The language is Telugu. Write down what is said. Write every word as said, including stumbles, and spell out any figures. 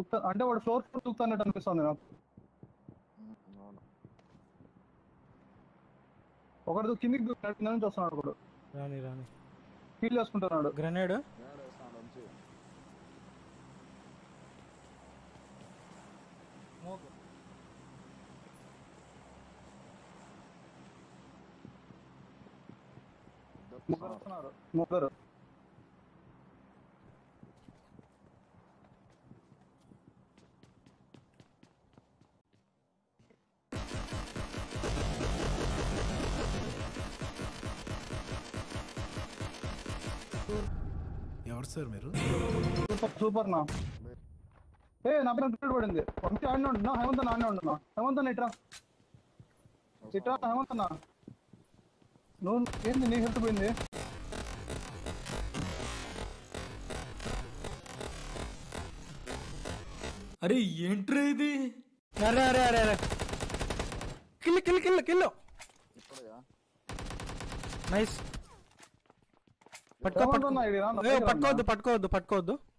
దుక్త అంటే వాడు ఫ్లోర్ ఫ్లోర్ దుక్తన్నట్టు అనిపిస్తుంది నాకు. ఒకడు కిందికి నుంచి వస్తున్నాడు, ఒకడు రాని రాని ఫీల్ చేసుకుంటున్నాడు. గ్రెనేడ్ ముగ్గురు వస్తున్నారు, ముగ్గురు సార్ మీరు సూపర్ సూపర్ నా. ఏ నా పైన రిటైర్ పడింది పంపి ఆడిన ఉంటున్నా హేమంత్ ఆడిన ఉంటున్నా హేమంత్ ఇట్రా ఇట్రా హేమంత్ నువ్వు ఏంది నీ హెల్త్ పోయింది. అరే ఏంట్రా ఇది, అరే అరే అరే అరే kill kill kill kill nice. పట్టుకో పట్టుకో పట్టుకోవద్దు పట్టుకోవద్దు పట్టుకోవద్దు